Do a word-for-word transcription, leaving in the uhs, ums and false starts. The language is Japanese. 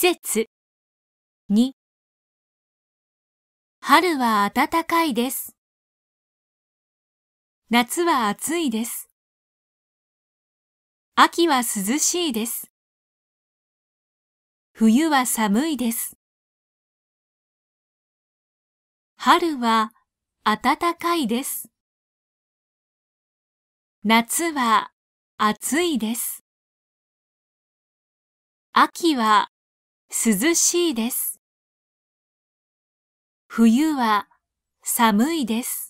節に春は暖かいです。夏は暑いです。秋は涼しいです。冬は寒いです。春は暖かいです。夏は暑いです。秋は涼しいです。冬は寒いです。